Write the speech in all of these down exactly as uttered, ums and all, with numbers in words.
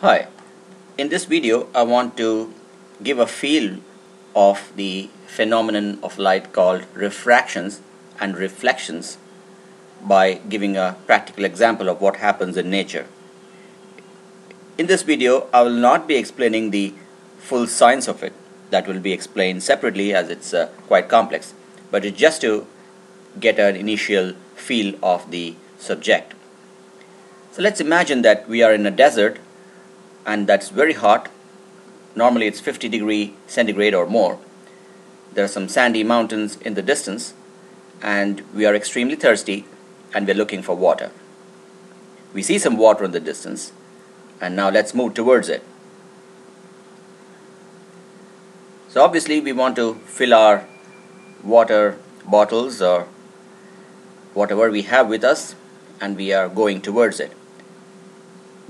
Hi, in this video I want to give a feel of the phenomenon of light called refractions and reflections by giving a practical example of what happens in nature. In this video I will not be explaining the full science of it. That will be explained separately as it's uh, quite complex, but it's just to get an initial feel of the subject. So let's imagine that we are in a desert and that's very hot. Normally it's fifty degree centigrade or more. There are some sandy mountains in the distance and we are extremely thirsty and we're looking for water. We see some water in the distance and now let's move towards it. So obviously we want to fill our water bottles or whatever we have with us and we are going towards it.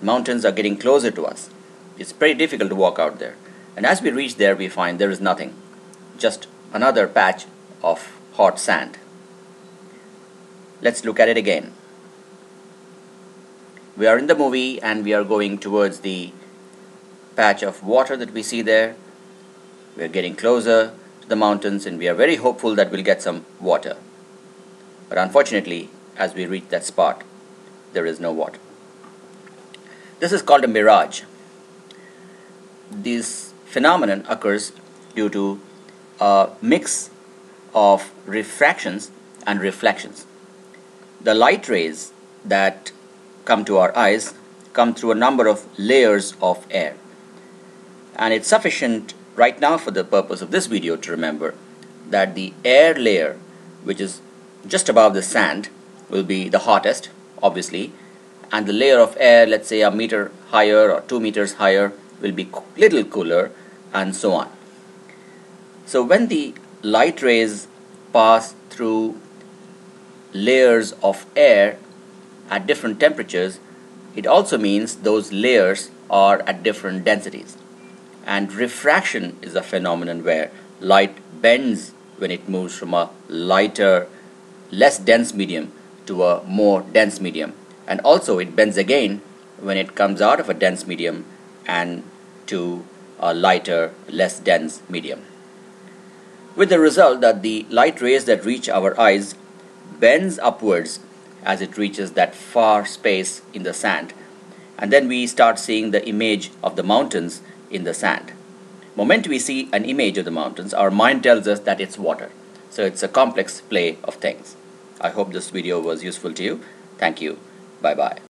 Mountains are getting closer to us. It's pretty difficult to walk out there. And as we reach there, we find there is nothing. Just another patch of hot sand. Let's look at it again. We are in the movie and we are going towards the patch of water that we see there. We are getting closer to the mountains and we are very hopeful that we'll get some water. But unfortunately, as we reach that spot, there is no water. This is called a mirage. This phenomenon occurs due to a mix of refractions and reflections. The light rays that come to our eyes come through a number of layers of air. And it's sufficient right now for the purpose of this video to remember that the air layer, which is just above the sand, will be the hottest, obviously. And the layer of air, let's say a meter higher or two meters higher, will be co- little cooler, and so on. So when the light rays pass through layers of air at different temperatures, it also means those layers are at different densities. And refraction is a phenomenon where light bends when it moves from a lighter, less dense medium to a more dense medium. And also it bends again when it comes out of a dense medium and to a lighter, less dense medium. With the result that the light rays that reach our eyes bends upwards as it reaches that far space in the sand. And then we start seeing the image of the mountains in the sand. The moment we see an image of the mountains, our mind tells us that it's water. So it's a complex play of things. I hope this video was useful to you. Thank you. Bye-bye.